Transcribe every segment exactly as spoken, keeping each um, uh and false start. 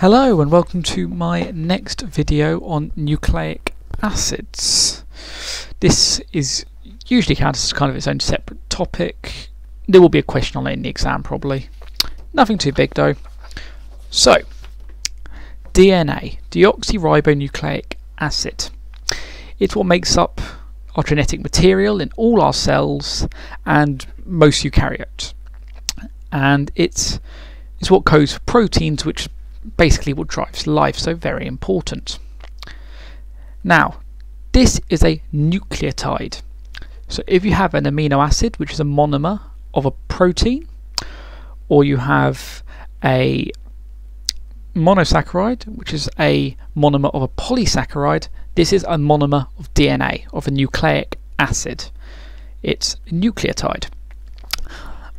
Hello and welcome to my next video on nucleic acids. This is usually counted as kind of its own separate topic. There will be a question on it in the exam probably. Nothing too big though. So, D N A, deoxyribonucleic acid. It's what makes up our genetic material in all our cells and most eukaryotes. And it's, it's what codes for proteins, which basically what drives life, so very important. Now, this is a nucleotide. So if you have an amino acid, which is a monomer of a protein, or you have a monosaccharide, which is a monomer of a polysaccharide, this is a monomer of D N A, of a nucleic acid. It's a nucleotide.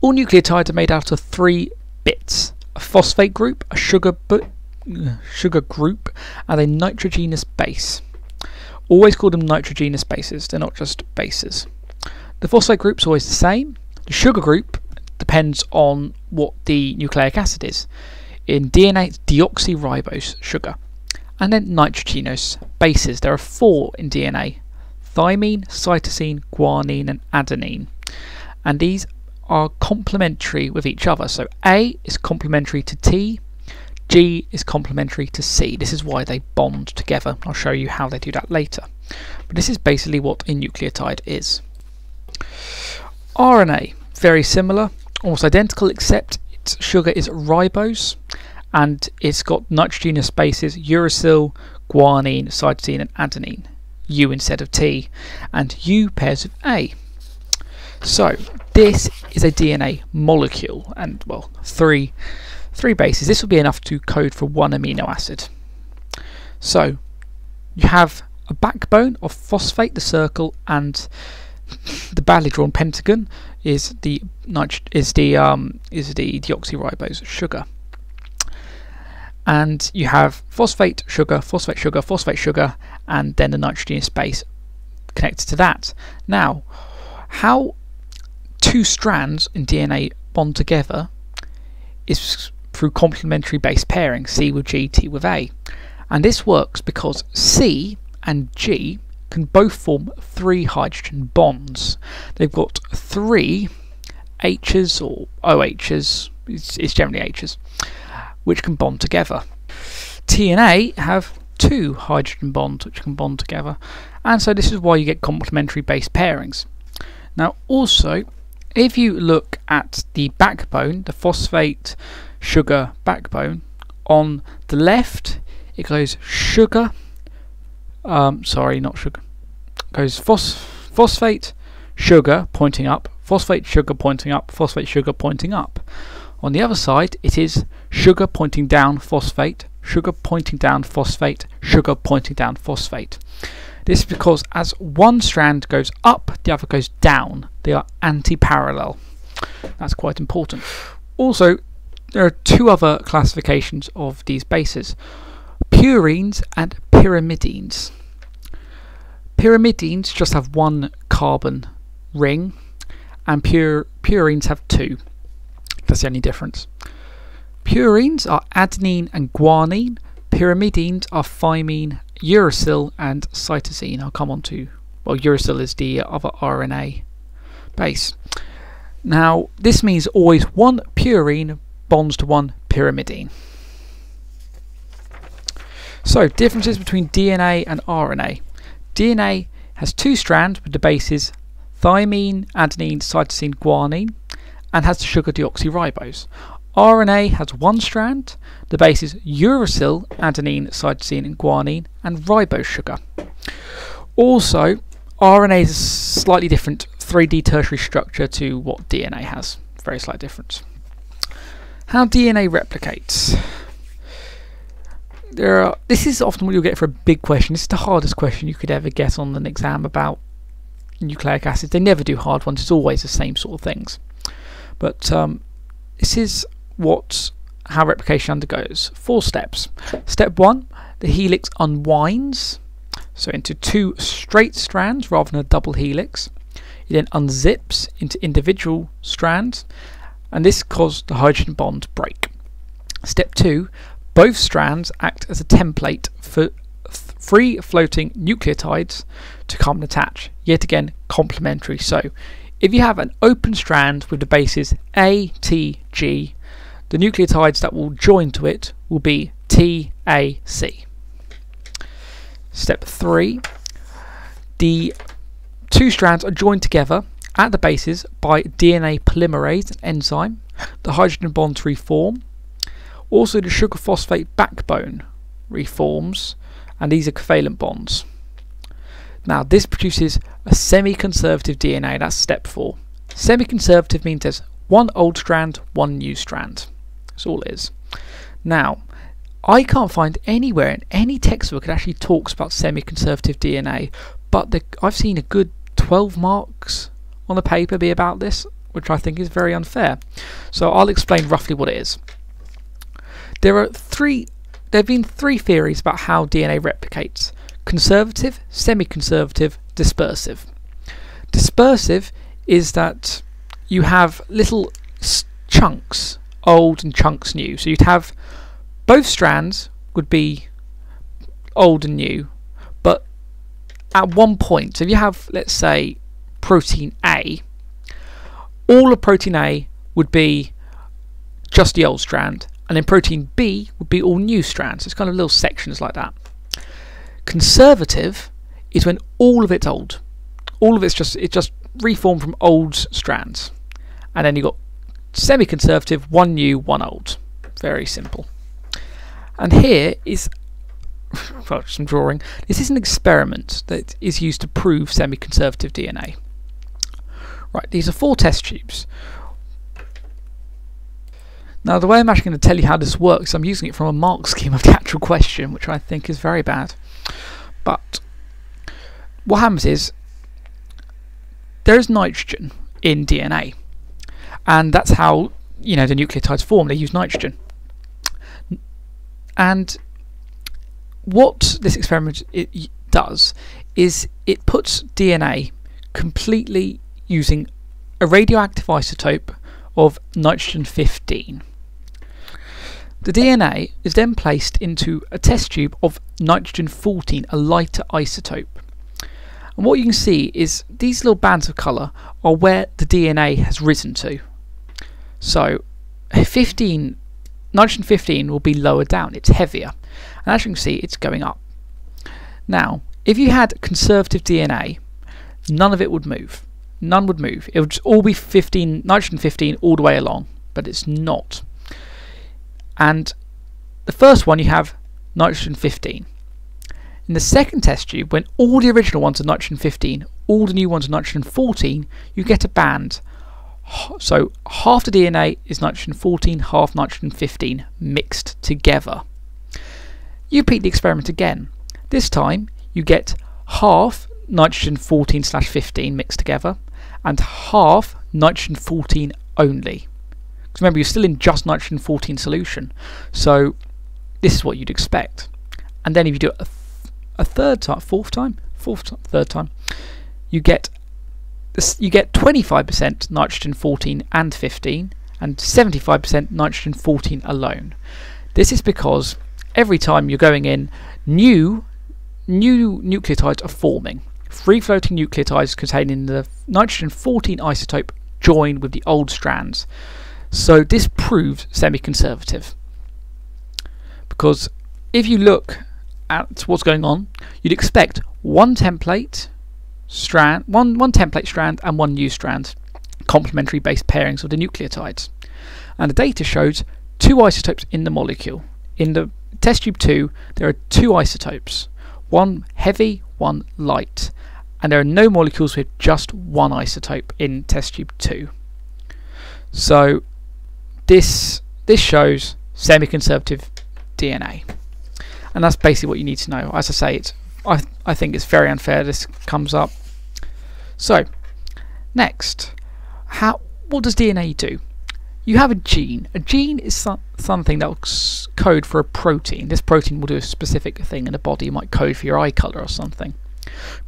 All nucleotides are made out of three bits: a phosphate group, a sugar, sugar group, and a nitrogenous base. Always call them nitrogenous bases, they're not just bases. The phosphate group's always the same. The sugar group depends on what the nucleic acid is. In D N A, it's deoxyribose sugar. And then nitrogenous bases. There are four in D N A: thymine, cytosine, guanine, and adenine. And these are complementary with each other. So A is complementary to T, G is complementary to C. This is why they bond together. I'll show you how they do that later. But this is basically what a nucleotide is. R N A, very similar, almost identical, except its sugar is ribose and it's got nitrogenous bases: uracil, guanine, cytosine, and adenine. U instead of T, and U pairs with A. So this is a D N A molecule, and well, three three bases. This will be enough to code for one amino acid. So you have a backbone of phosphate, the circle, and the badly drawn pentagon is the is the um is the deoxyribose sugar. And you have phosphate, sugar, phosphate, sugar, phosphate, sugar, and then the nitrogenous base connected to that. Now, how two strands in D N A bond together is through complementary base pairing, C with G, T with A. And this works because C and G can both form three hydrogen bonds. They've got three H's or OH's, it's, it's generally H's, which can bond together. T and A have two hydrogen bonds which can bond together. And so this is why you get complementary base pairings. Now also, if you look at the backbone, the phosphate sugar backbone, on the left it goes sugar, um, sorry not sugar, goes phos phosphate sugar pointing up, phosphate sugar pointing up, phosphate sugar pointing up. On the other side it is sugar pointing down phosphate, sugar pointing down phosphate, sugar pointing down phosphate. This is because as one strand goes up, the other goes down. They are anti-parallel. That's quite important. Also, there are two other classifications of these bases: purines and pyrimidines. Pyrimidines just have one carbon ring, and pur purines have two. That's the only difference. Purines are adenine and guanine. Pyrimidines are thymine, uracil, and cytosine. I'll come on to, well, uracil is the other R N A base. Now, this means always one purine bonds to one pyrimidine. So, differences between D N A and R N A. D N A has two strands with the bases thymine, adenine, cytosine, guanine, and has the sugar deoxyribose. R N A has one strand, the base is uracil, adenine, cytosine, and guanine, and ribose sugar. Also, R N A is a slightly different three D tertiary structure to what D N A has. Very slight difference. How D N A replicates. There are, this is often what you'll get for a big question. This is the hardest question you could ever get on an exam about nucleic acids. They never do hard ones, it's always the same sort of things. But um, this is what how replication undergoes. Four steps. Step one, the helix unwinds, so into two straight strands rather than a double helix. It then unzips into individual strands, and this caused the hydrogen bond break. Step two, Both strands act as a template for free floating nucleotides to come and attach, yet again complementary. So if you have an open strand with the bases A, T, G, the nucleotides that will join to it will be T, A, C. Step three, the two strands are joined together at the bases by D N A polymerase, an enzyme. The hydrogen bonds reform. Also the sugar phosphate backbone reforms, and these are covalent bonds. Now this produces a semi-conservative D N A, that's step four. Semi-conservative means there's one old strand, one new strand. That's all it is. Now, I can't find anywhere in any textbook that actually talks about semi-conservative D N A, but the, I've seen a good twelve marks on the paper be about this, which I think is very unfair. So I'll explain roughly what it is. There are three, there have been three theories about how D N A replicates: conservative, semi-conservative, dispersive. Dispersive is that you have little chunks, old and chunks new. So you'd have both strands would be old and new, but at one point, so if you have, let's say, protein A, all of protein A would be just the old strand, and then protein B would be all new strands. So it's kind of little sections like that. Conservative is when all of it's old. All of it's just it's just reformed from old strands. And then you've got semi-conservative, one new, one old. Very simple. And here is well, some drawing. This is an experiment that is used to prove semi-conservative D N A. Right, these are four test tubes. Now the way I'm actually going to tell you how this works, I'm using it from a mark scheme of the actual question, which I think is very bad. But what happens is there is nitrogen in D N A, and that's how, you know, the nucleotides form. They use nitrogen. And what this experiment it does is it puts D N A completely using a radioactive isotope of nitrogen fifteen. The D N A is then placed into a test tube of nitrogen fourteen, a lighter isotope. And what you can see is these little bands of colour are where the D N A has risen to. So fifteen, nitrogen fifteen will be lower down, it's heavier. And as you can see, it's going up. Now, if you had conservative D N A, none of it would move. None would move. It would just all be fifteen, nitrogen fifteen all the way along, but it's not. And the first one you have nitrogen fifteen. In the second test tube, when all the original ones are nitrogen fifteen, all the new ones are nitrogen fourteen, you get a band. So half the D N A is nitrogen fourteen, half nitrogen fifteen mixed together. You repeat the experiment again. This time you get half nitrogen fourteen slash fifteen mixed together and half nitrogen fourteen only. Because remember, you're still in just nitrogen fourteen solution. So this is what you'd expect. And then if you do it a, th a third time, fourth time, fourth time, third time, you get you get twenty-five percent nitrogen fourteen and fifteen and seventy-five percent nitrogen fourteen alone. This is because every time you're going in, new new nucleotides are forming. Free-floating nucleotides containing the nitrogen fourteen isotope join with the old strands. So this proves semi-conservative. Because if you look at what's going on, you'd expect one template strand, one, one template strand and one new strand, complementary base pairings of the nucleotides. And the data shows two isotopes in the molecule. In the test tube two, there are two isotopes. One heavy, one light, and there are no molecules with just one isotope in test tube two. So this this shows semi-conservative D N A, and that's basically what you need to know. As I say, it's I I think it's very unfair this comes up. So next, how what does D N A do? You have a gene. A gene is so something that will code for a protein. This protein will do a specific thing in the body. It might code for your eye colour or something.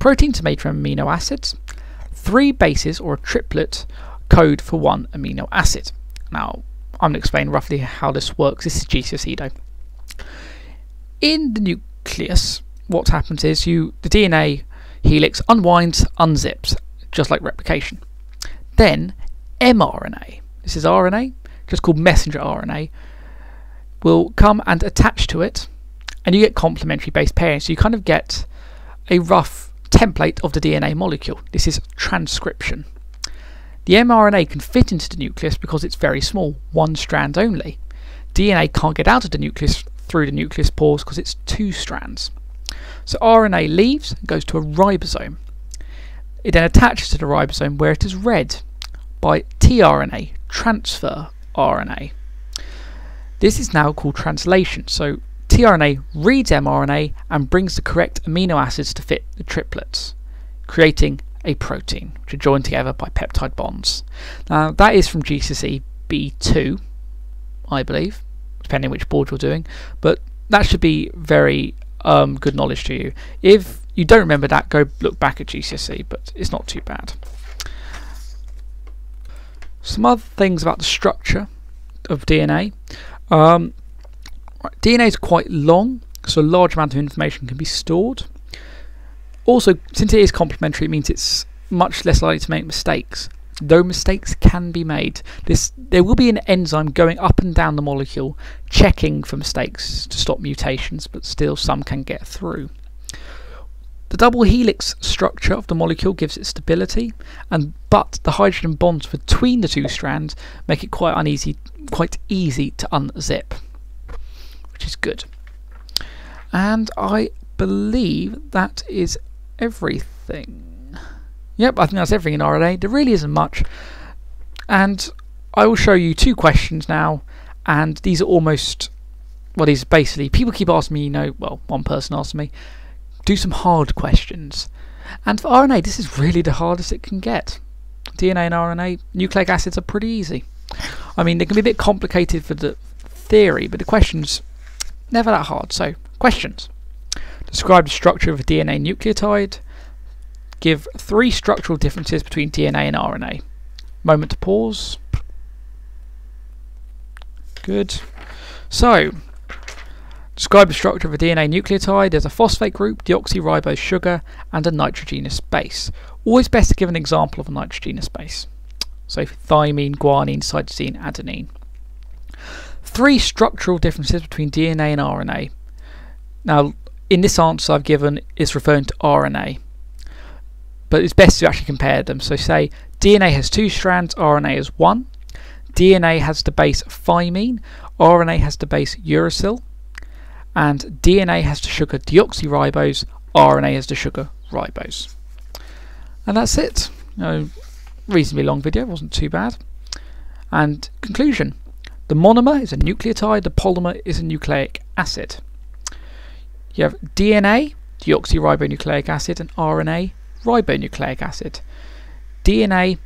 Proteins are made from amino acids. Three bases, or a triplet, code for one amino acid. Now, I'm going to explain roughly how this works. This is G C S E though. in the nucleus, what happens is you the D N A helix unwinds, unzips, just like replication. Then mRNA, this is R N A, just called messenger R N A, will come and attach to it, and you get complementary base pairing. So you kind of get a rough template of the D N A molecule. This is transcription. The mRNA can fit into the nucleus because it's very small, one strand only. D N A can't get out of the nucleus through the nucleus pores because it's two strands. So R N A leaves and goes to a ribosome. It then attaches to the ribosome where it is read by tRNA, transfer R N A. This is now called translation. So tRNA reads mRNA and brings the correct amino acids to fit the triplets, creating a protein, which are joined together by peptide bonds. Now that is from G C S E B two, I believe, depending which board you're doing, but that should be very um, good knowledge to you. If you don't remember that, go look back at G C S E, but it's not too bad. Some other things about the structure of D N A. Um, D N A is quite long, so a large amount of information can be stored. Also, since it is complementary, it means it's much less likely to make mistakes, though mistakes can be made. This, there will be an enzyme going up and down the molecule, checking for mistakes to stop mutations, but still some can get through. The double helix structure of the molecule gives it stability, and but the hydrogen bonds between the two strands make it quite uneasy, quite easy to unzip, which is good. And I believe that is everything. Yep, I think that's everything in R N A. There really isn't much. And I will show you two questions now, and these are almost, well, these are basically, people keep asking me, you know, well, one person asked me, do some hard questions. And for R N A, this is really the hardest it can get. D N A and R N A, nucleic acids are pretty easy. I mean, they can be a bit complicated for the theory, but the question's never that hard. So, questions. Describe the structure of a D N A nucleotide. Give three structural differences between D N A and R N A. Moment to pause. Good. So, describe the structure of a D N A nucleotide. There's a phosphate group, deoxyribose sugar, and a nitrogenous base. Always best to give an example of a nitrogenous base. So, thymine, guanine, cytosine, adenine. Three structural differences between D N A and R N A. Now, in this answer I've given, it's referring to R N A, but it's best to actually compare them. So say D N A has two strands, R N A has one. D N A has the base thymine, R N A has the base uracil, and D N A has the sugar deoxyribose, R N A has the sugar ribose. And that's it. No, reasonably long video, wasn't too bad. And conclusion, the monomer is a nucleotide, the polymer is a nucleic acid. You have D N A, deoxyribonucleic acid, and R N A, ribonucleic acid. D N A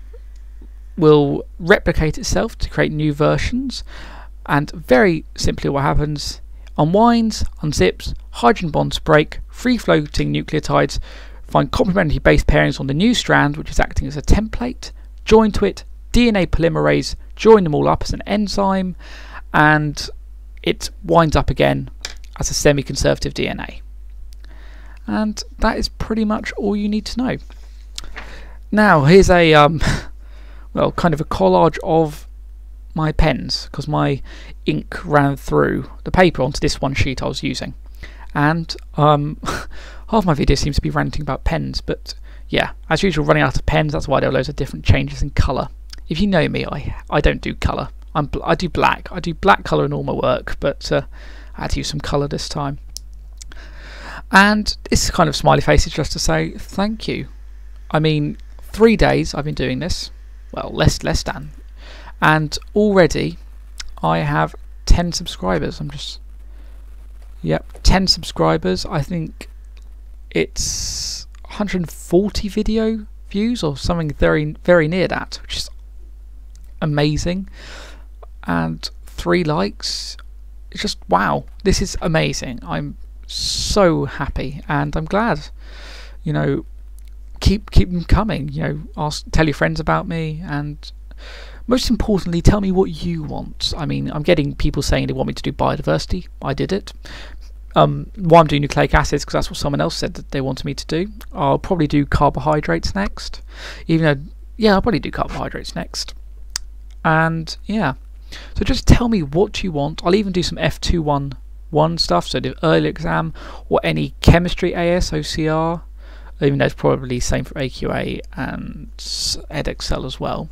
will replicate itself to create new versions, and very simply what happens, unwinds, unzips, hydrogen bonds break, free-floating nucleotides find complementary base pairings on the new strand, which is acting as a template, join to it, D N A polymerase, join them all up as an enzyme, and it winds up again as a semi-conservative D N A. And that is pretty much all you need to know. Now here's a um, well, kind of a collage of my pens, because my ink ran through the paper onto this one sheet I was using, and um, half my video seems to be ranting about pens, but yeah, as usual, running out of pens, that's why there are loads of different changes in colour. If you know me, I, I don't do colour. I'm bl I do black. I do black colour in all my work, but uh, I had to use some colour this time. And this kind of smiley face is just to say thank you. I mean, three days I've been doing this, well, less less than, and already I have ten subscribers. I'm just, yep, ten subscribers. I think it's one hundred forty video views or something very very near that, which is amazing. And three likes. It's just wow, this is amazing. I'm so happy, and I'm glad. You know, keep keep them coming. You know, ask, tell your friends about me, and most importantly, tell me what you want. I mean, I'm getting people saying they want me to do biodiversity. I did it. Um, why I'm doing nucleic acids, because that's what someone else said that they wanted me to do. I'll probably do carbohydrates next. Even though, yeah, I'll probably do carbohydrates next. And yeah, so just tell me what you want. I'll even do some F two one one stuff, so the early exam or any chemistry A S O C R, even though it's probably same for A Q A and EdExcel as well.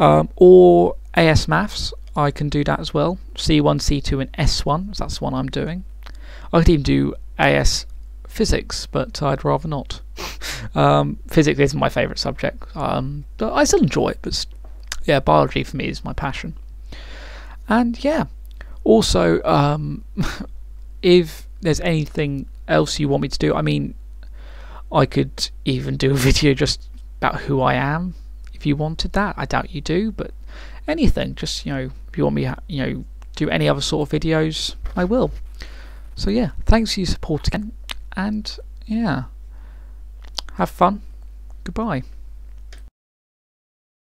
Um, or A S Maths, I can do that as well. C one, C two and S one, so that's the one I'm doing. I could even do A S Physics, but I'd rather not. um, physics isn't my favourite subject, um, but I still enjoy it. But yeah, biology for me is my passion. And yeah, also um, if there's anything else you want me to do, I mean, I could even do a video just about who I am if you wanted that. I doubt you do, but anything, just, you know, if you want me to, you know, do any other sort of videos, I will. So yeah, thanks for your support again, and yeah, have fun, goodbye.